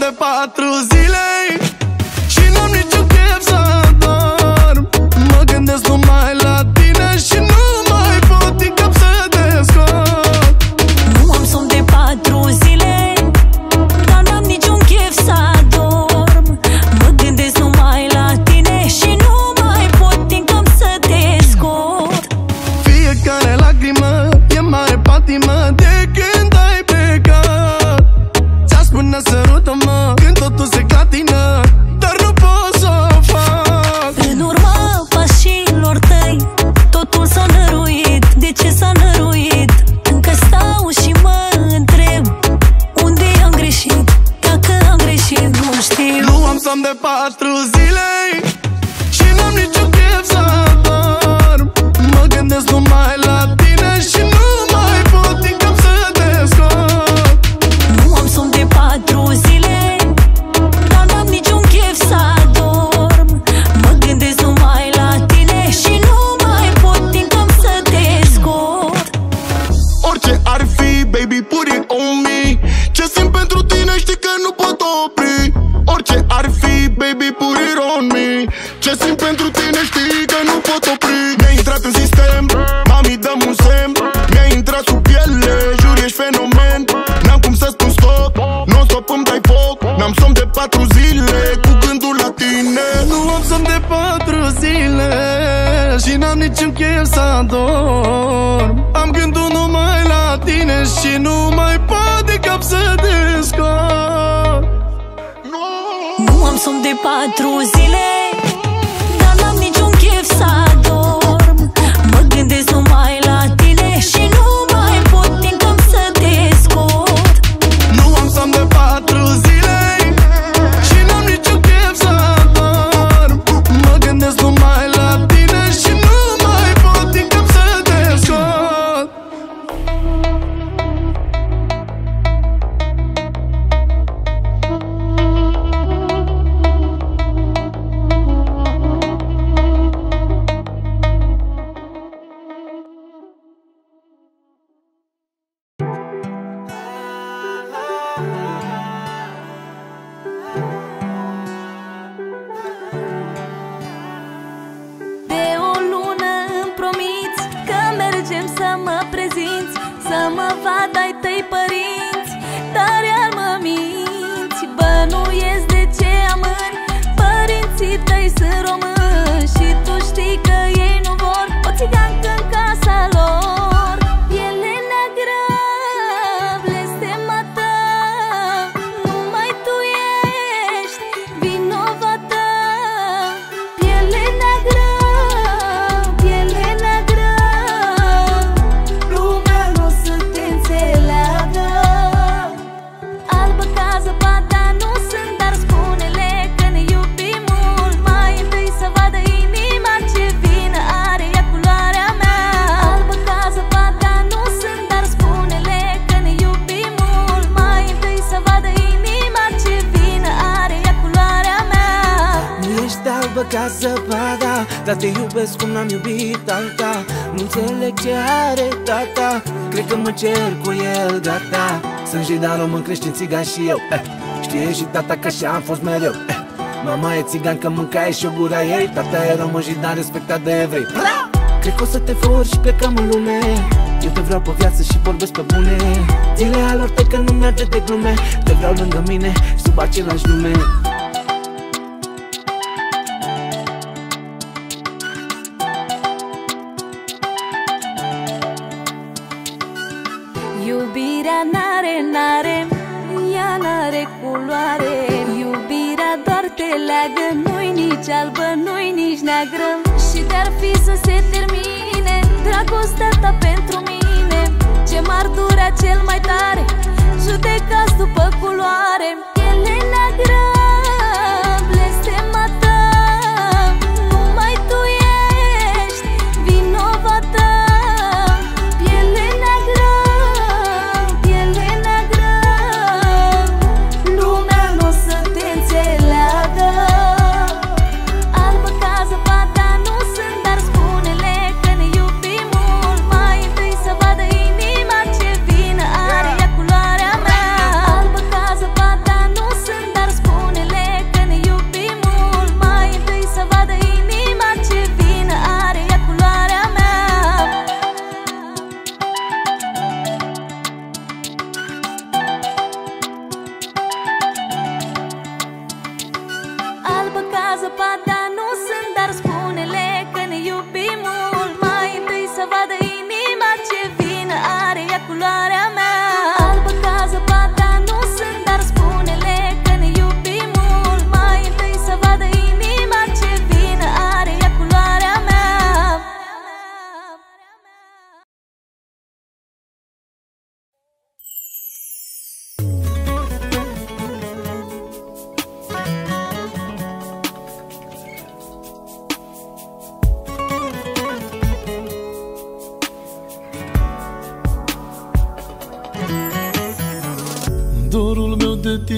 sunt de 4 zile și n-am niciun chef să adorm. Mă gândesc numai la tine și nu mai pot din cap să descot. Nu am somn de 4 zile, dar n-am niciun chef să adorm. Mă gândesc numai la tine și nu mai pot din cap să descot. Fiecare lacrimă e mare patimă de când ai plecat. Ți-a spune sărută-mă când totul se clatină, dar nu pot să o fac. În urma pașilor tăi totul s-a năruit. De ce s-a năruit? Încă stau și mă întreb unde am greșit, dacă am greșit, nu știu. Nu am somn de 4 zile și n-am niciun chef să adorm. Mă gândesc numai la tine și nu mai pot din cap să descot. Nu am somn de 4 zile, dar n-am niciun chef să adorm. Mă gândesc numai la tine și nu mai pot din cap să descot. Orice ar fi, baby, put it on me. Ce simt pentru tine știi că nu pot opri. Orice ar fi, baby, put it on me. Ce simt pentru tine știi că nu pot opri. Mi-ai intrat în sistem, mami, dă-mi un semn. Mi-ai intrat sub piele, jur, ești fenomen. N-am cum să spun stop, non-stop îmi dai foc. N-am somn de 4 zile cu gândul la tine. Nu am somn de 4 zile și n-am niciun chef să adorm. Am gândul numai la tine și nu mai pot de cap să descot. Nu am somn de 4 zile, dar n-am niciun chef să adorm. Mă gândesc numai la tine și nu mai pot din cap să descot. Nu am somn de 4 zile și n-am niciun chef să adorm. Mă gândesc numai la tine și nu mai pot din cap să descot. Dar te iubesc cum n-am iubit alta. Nu înțeleg ce are tata, cred că mă cer cu el, gata. Sunt jidar, român, creștin, țigan și eu, eh. Știe și tata că așa-am fost mereu, eh. Mama e țigan că mâncaie și-o gura ei. Tata e român, jidar, respectat de evrei. Bra! Cred că o să te furi și plecăm în lume. Eu te vreau pe viață și vorbesc pe bune. Zile alor te că nu merge de glume. Te vreau lângă mine, sub același nume. Nu-i nici albă, nu-i nici neagră. Și de-ar fi să se termine dragostea ta pentru mine, ce m-ar dura cel mai tare, judecați după culoare. Piele neagră, blestema ta, numai tu ești vinovată. Piele neagră, piele neagră, lumea n-o să te înțeleagă. Să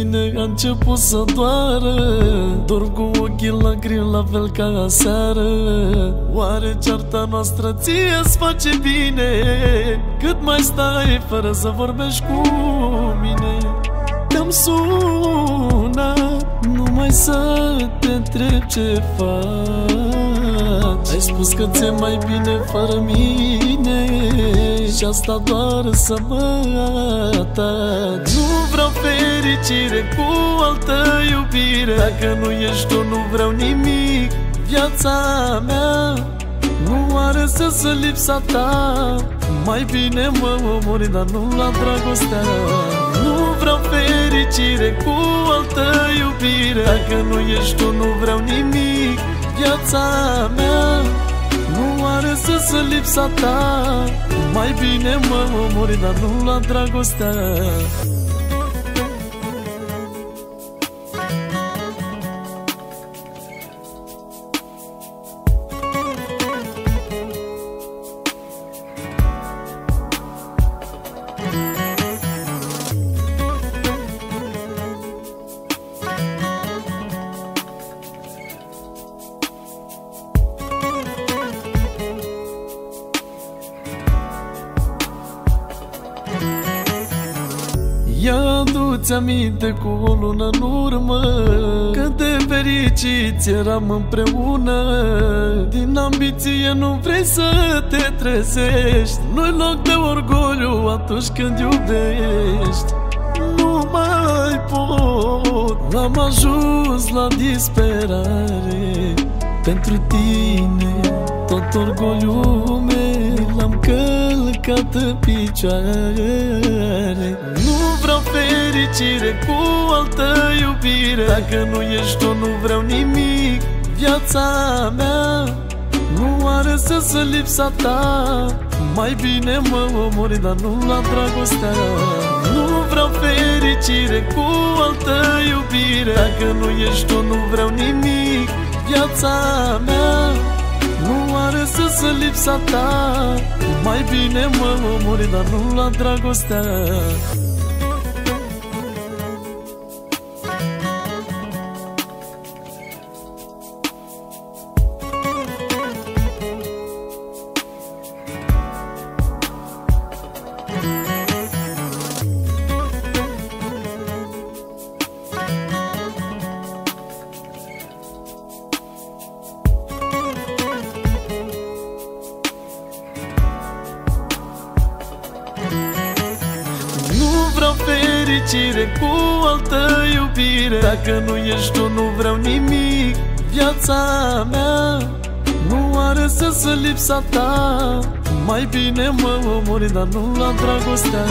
tine a început să doară, dorm cu ochii lacrimi la fel ca aseară. Oare cearta noastră ție-ți face bine? Cât mai stai fără să vorbești cu mine? Te-am sunat numai să te întreb ce faci. Ai spus că ți-e mai bine fără mine și asta doar să mă ataci. Nu vreau fericire cu altă iubire, dacă nu ești tu nu vreau nimic. Viața mea nu are sens în lipsa ta, mai bine mă omori, dar nu la dragostea. Nu vreau fericire cu altă iubire, dacă nu ești tu nu vreau nimic. Viața mea nu are sens în lipsa ta, mai bine mă omori, dar nu la dragostea. Ia du-ți aminte cu o lună în urmă, cât de fericiți eram împreună. Din ambiție nu vrei să te trezești, nu-i loc de orgoliu atunci când iubești. Nu mai pot, am ajuns la disperare. Pentru tine tot orgoliul meu l-am călcat în picioare. Nu vreau fericire cu altă iubire, dacă nu ești tu nu vreau nimic. Viața mea nu are sens în lipsa ta, mai bine mă omori, dar nu la dragostea. Nu vreau fericire cu altă iubire, dacă nu ești tu nu vreau nimic. Viața mea nu are sens în lipsa ta, mai bine mă omori, dar nu la dragostea. Nu vreau fericire cu altă iubire, dacă nu ești tu nu vreau nimic. Viața mea nu are sens în lipsa ta, mai bine mă omori, dar nu la dragostea.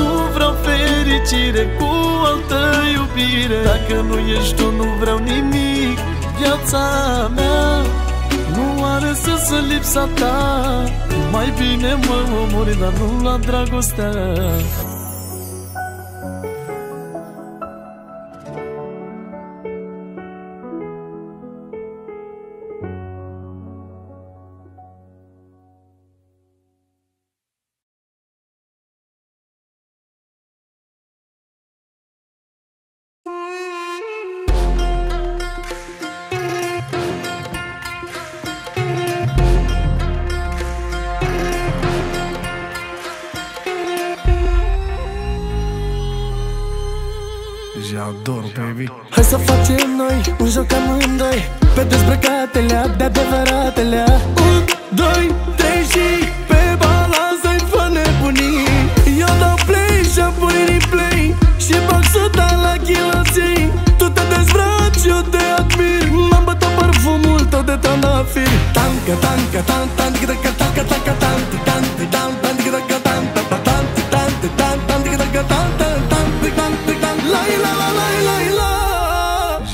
Nu vreau fericire cu altă iubire, dacă nu ești tu nu vreau nimic. Viața mea nu are sens în lipsa ta, mai bine mă omori, dar nu la dragostea. Ador, baby. Hai să facem noi un joc amândoi, pe dezbrăcatelea de adevăratele. 1, 2, 3 și pe balanță-i fă nebunii. Eu dau play și apoi replay și bag suta la chiloții. Tu te dezbraci, eu te admir, m-am bătat parfumul tău de trandafir. Tanca, tanca, tan, tan, tanca, tanca, tanca, tanca, tanca, tanca, tanca, tanca, tanca, tanca, tanca, tanca, tanca, tanca, tanca.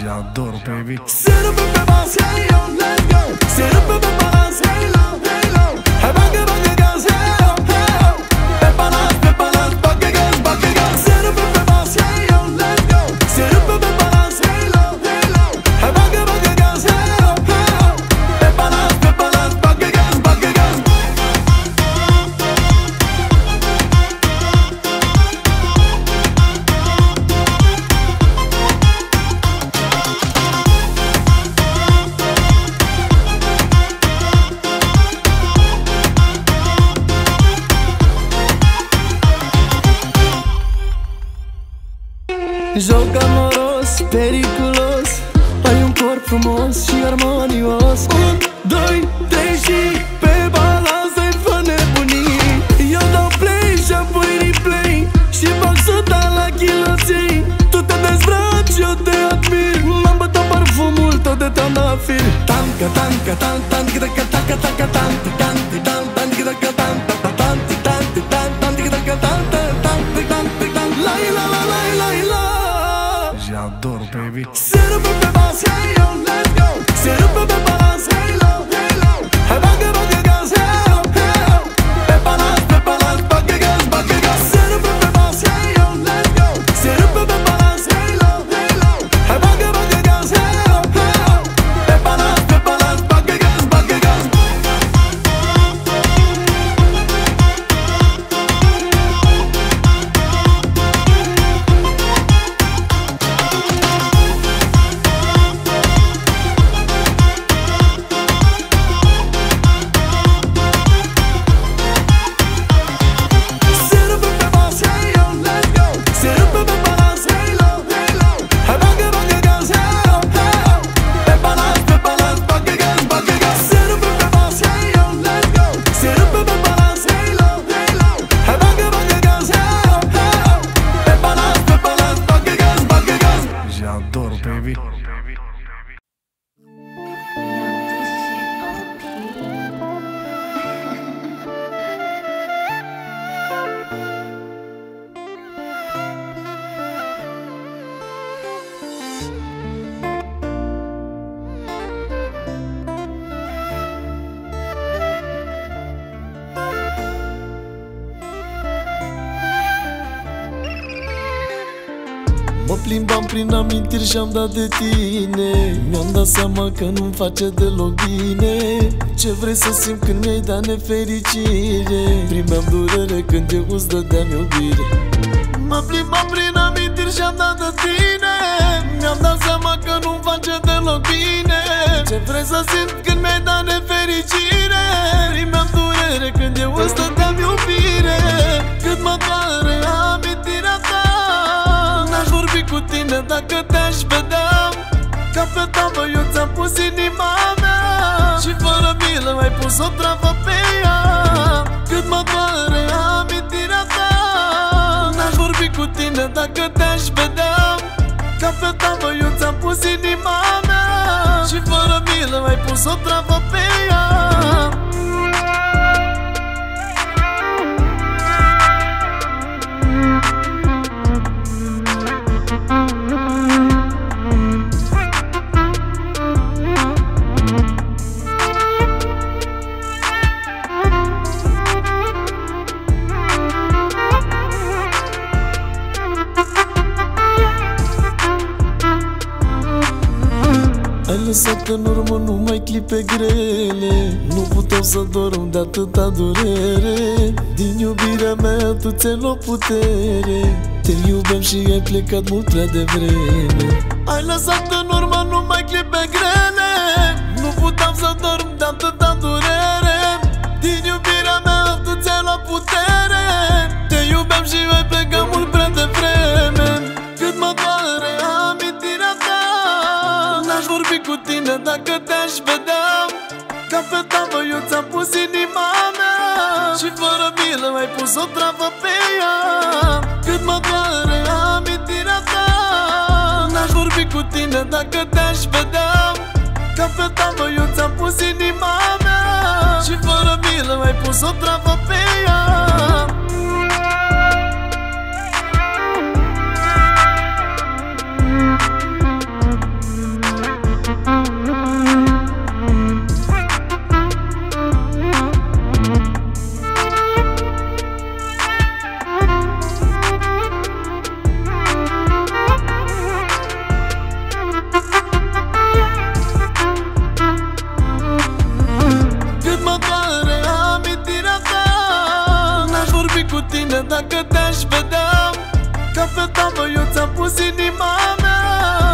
J'adore, baby. Sit up in the boss, hey yo, let's go. Sit up in the boss, hey yo, hey yo. Hey, buggy girls, hey yo, hey yo. Peppa Lunch, buggy girls, buggy girls. Sit up in the boss, hey yo, let's go. Sit up in the boss, hey yo, hey yo. Hey, buggy girls, hey yo, hey yo. Peppa Lunch, buggy girls, buggy girls. joc amoros, periculos. Ai un corp frumos și armonios. 1, 2, 3 și pe balans ai fă nebunii. Eu dau play și apoi replay și fac suta la chiloții. Tu te dezbraci, eu te admir. M-am bătat parfumul tău de tanafir. Tanca, tanca, tan, tan, tanca, tanca, tanca, tanca, tanca, tan, tan, tanca, tanca, tanca, tanca, tanca, tanca, tanca, tanca, tanca, tanca, tanca, la la la la la la. J'ador, baby. Se rupe pe bas, hey yo, let's go. Se rupe pe bas, hey yo, hey yo. Hai bagă, bagă gaz, hey yo, hey yo. Pe balans, bagă gaz, bagă gaz. Se rupe pe bas, hey yo, let's go. Se rupe pe balans, hey yo, hey yo. Hai bagă, bagă gaz, hey yo, hey yo. Pe balans, bagă gaz, bagă gaz. Mă plimbam prin amintiri și-am dat de tine. Mi-am dat seama că nu-mi face deloc bine. Ce vrei să simt când mi-ai dat nefericire? Primeam durere când eu îți dădeam iubire. Mă plimbam prin amintiri și-am dat de tine. Mi-am dat seama că nu-mi face deloc bine. Ce vrei să simt când mi-ai dat nefericire? Primeam durere când eu îți dădeam iubire. Cât mă doare amintirea ta. N-aș vorbi cu tine dacă te-aș vedea. Ca pe tavă eu ți-am pus inima mea și fără milă ai pus o travă pe ea. Cât mă doare amintirea ta. N-aș vorbi cu tine dacă te-aș vedea. Ca pe tavă eu ți-am pus inima mea și fără milă ai pus o travă pe ea. Ai lăsat în urmă numai clipe grele. Nu puteam să dorm de atâta durere. Din iubirea mea tu ți-ai luat putere. Te iubeam și ai plecat mult prea devreme. Ai lăsat în urmă numai clipe grele. Nu puteam să dorm de atâta durere. Din iubirea mea tu ți-ai luat putere. Te iubeam și ai plecat mult prea devreme. Cât mă doare amintirea ta. N-aș vorbi cu tine dacă te-aș vedea. Ca pe tavă eu ți-am pus inima mea și fără milă ai pus o travă pe ea. Cât mă doare amintirea ta. N-aș vorbi cu tine dacă te-aș vedea. Ca pe tavă eu ți-am pus inima mea și fără milă ai pus o travă pe ea. Dacă te-aș vedea. Ca pe tavă eu ți-am pus inima mea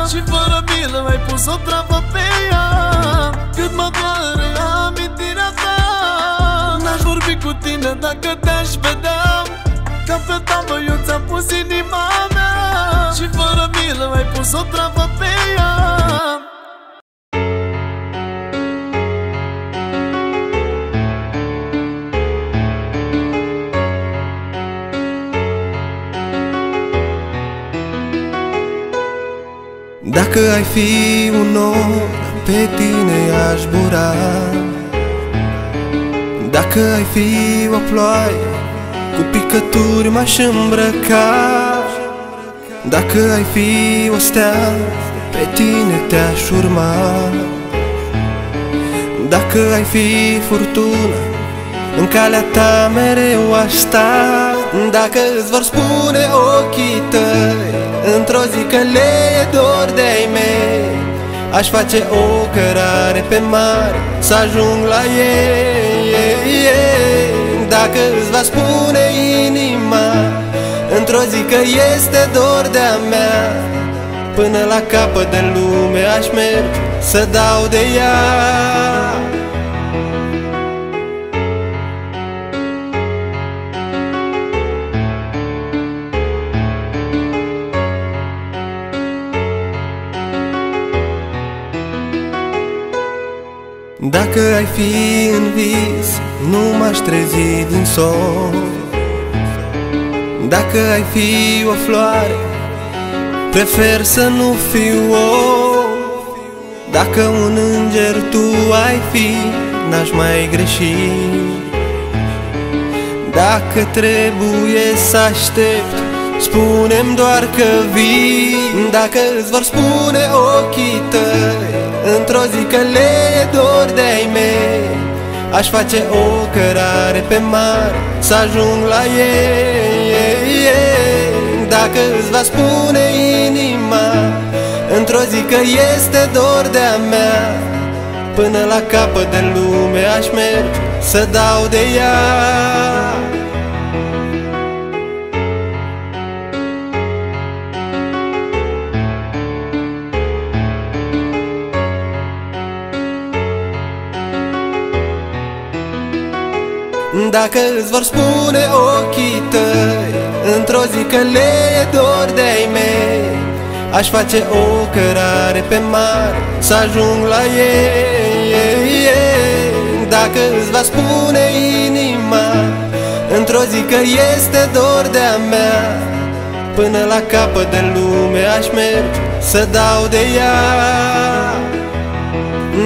și fără milă ai pus o travă pe ea. Cât mă doare amintirea ta. N-aș vorbi cu tine dacă te-aș vedea. Ca pe tavă eu ți-am pus inima mea și fără milă más otra botella. Dacă ai fi un nor, pe tine aș zbura. Dacă ai fi o ploaie, cu picături m-aș îmbrăca. Dacă ai fi o stea, pe tine te-aș urma. Dacă ai fi furtuna, în calea ta mereu aș sta. Dacă îți vor spune ochii tăi într-o zi că le e dor de-ai mei, aș face o cărare pe mare să ajung la ei. Dacă îți va spune inima într-o zi că este dor de-a mea, până la capăt de lume aș merge să dau de ea. Dacă ai fi în vis, nu m-aș trezi din somn. Dacă ai fi o floare, prefer să nu fiu om. Dacă un înger tu ai fi, n-aș mai greși. Dacă trebuie să aștept, spune-mi doar că vii. Dacă îți vor spune ochii tăi într-o zi că le e dor de-ai mei, aș face o cărare pe mare să ajung la ei. Dacă îți va spune inima într-o zi că este dor de-a mea, până la capăt de lume aș merge să dau de ea. Dacă îți vor spune ochii tăi într-o zi că le e dor de-ai mei, aș face o cărare pe mare să ajung la ei. Dacă îți va spune inima într-o zi că este dor de-a mea, până la capăt de lume aș merge să dau de ea.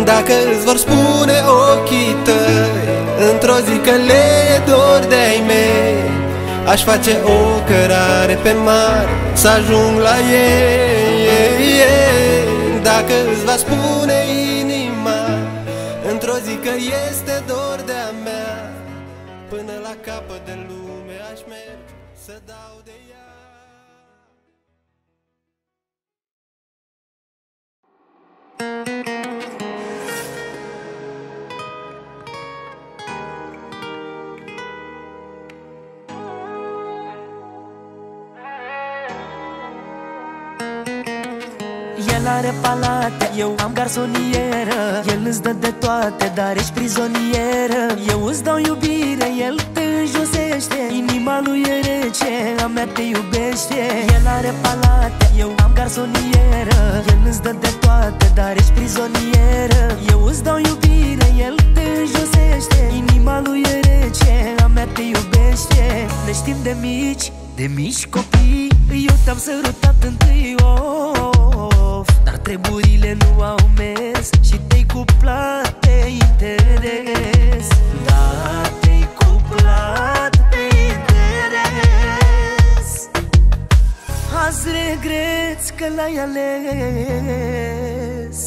Dacă îți vor spune ochii tăi într-o zi că le e dor de-ai mei, aș face o cărare pe mare să ajung la ei. Dacă îți va spune inima într-o zi că este dor de-a mea, până la capăt de lume aș merge să dau de ea. El are palate, eu am garsonieră. El îți dă de toate, dar ești prizonieră. Eu îți dau iubire, el te înjosește. Inima lui e rece, a mea te iubește. El are palate, eu am garsonieră. El îți dă de toate, dar ești prizonieră. Eu îți dau iubire, el te înjosește. Inima lui e rece, a mea te iubește. Ne știm de mici, de mici copii. Eu te-am sărutat întâi, of, dar treburile nu au mers și te-ai cuplat de interes. Da, te-ai cuplat de interes. Azi regreți că l-ai ales.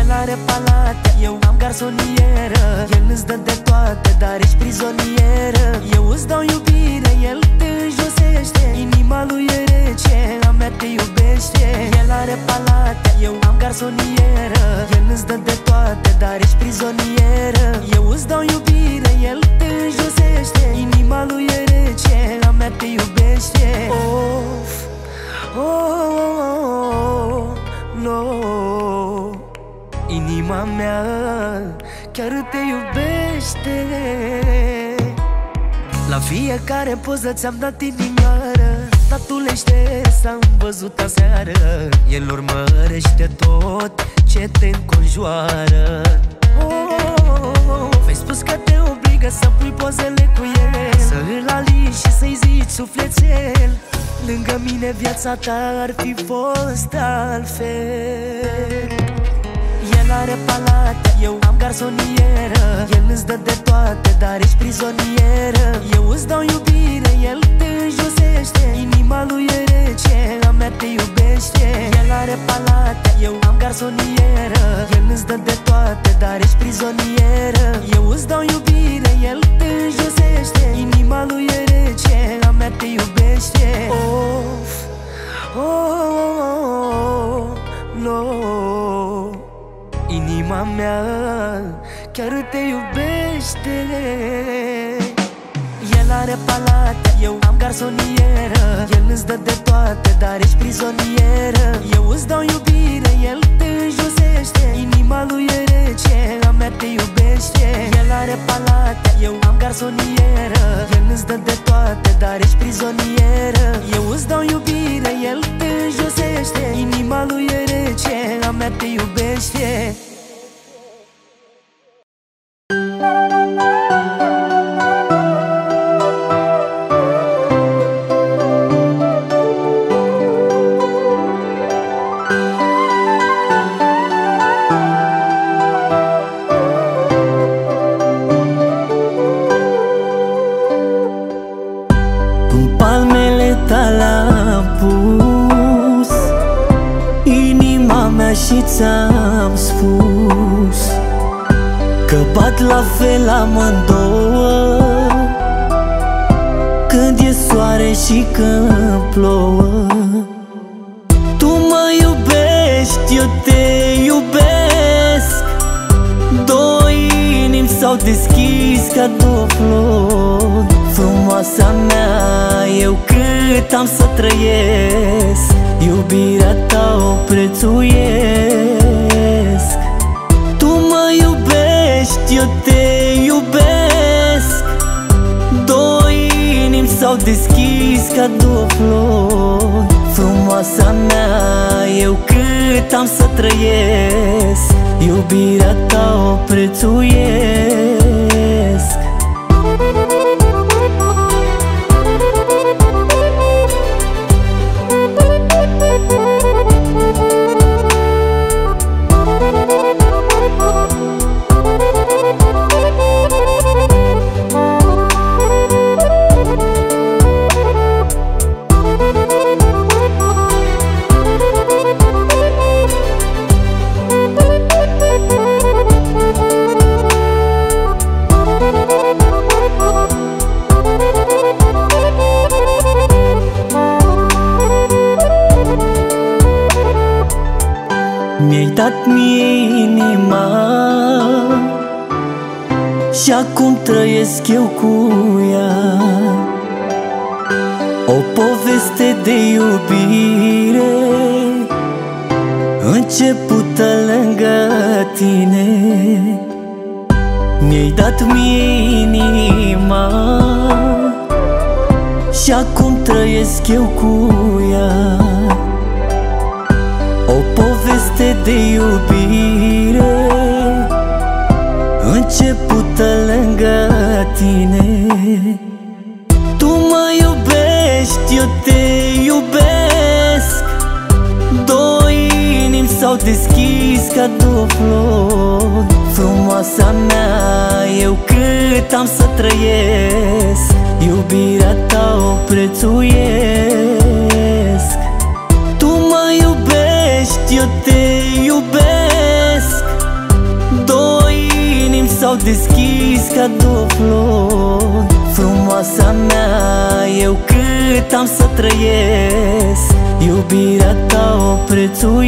El are palate, eu am garsonieră. El îți dă de toate, dar ești prizonieră. Eu îți dau iubire, el te înjosește. Inima lui e rece, a mea te iubește. El are palate, eu am garsonieră. El îți dă de toate, dar ești prizonieră. Eu îți dau iubire, el te înjosește. Inima lui e rece, a mea te iubește. Of, oh, oh, oh, no. Inima mea chiar te iubește. La fiecare poză ți-am dat inimioară, Statulește, s-am văzut aseară. El urmărește tot ce te înconjoară. Mi-ai spus că te obligă să pui pozele cu el, să îl alingi și să-i zici sufletel. Lângă mine viața ta ar fi fost altfel. El are palate, eu am garsonieră. El îți dă de toate, dar ești prizonieră. Eu îți dau iubire, el te înjosește. Inima lui e rece, a mea te iubește. El are palate, eu am garsonieră. El îți dă de toate, dar ești prizonieră. Eu îți dau iubire, el te înjosește. Inima lui e rece, a mea te iubește. Of, oh, oh, oh, oh, no. Inima mea chiar te iubește. El are palate, eu am garsonieră. El îți dă de toate, dar ești prizonieră. Eu îți dau iubire, el te înjosește. Inima lui e rece, a mea te iubește. El are palate, eu am garsonieră. El îți dă de toate, dar ești prizonieră. Eu îți dau iubire, el te înjosește. Inima lui e rece, a mea te iubește. Și ți-am spus că bat la fel amândouă, când e soare și când plouă. Tu mă iubești, eu te iubesc. Două inimi s-au deschis ca două flori. Frumoasa mea, eu cât am să trăiesc, iubirea ta o prețuiesc. Tu mă iubești, eu te iubesc. Două inimi s-au deschis ca două flori. Frumoasa mea, eu cât am să trăiesc, iubirea ta o prețuiesc. Mi-e inima și acum trăiesc eu cu ea. O poveste de iubire începută lângă tine. Mi-ai dat mie inima și acum trăiesc eu cu ea. O poveste de iubire începută lângă tine. Tu mă iubești, eu te iubesc. Două inimi s-au deschis ca două flori. Frumoasa mea, eu cât am să trăiesc, iubirea ta o prețuiesc. Tu mă iubești, eu te iubesc. Două inimi s-au deschis ca două flori. Frumoasa mea, eu cât am să trăiesc, iubirea ta o prețuiesc.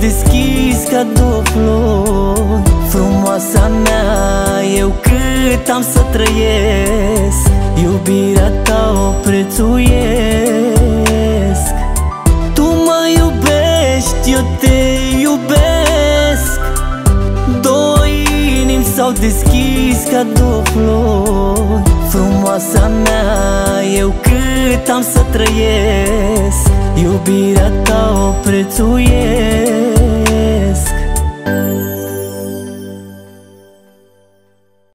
deschis ca două flori. Frumoasa mea, eu cât am să trăiesc, iubirea ta o prețuiesc. Tu mă iubești, eu te iubesc, două inimi s-au deschis ca două flori. Frumoasa mea, eu cât am să trăiesc, iubirea ta o prețuiesc.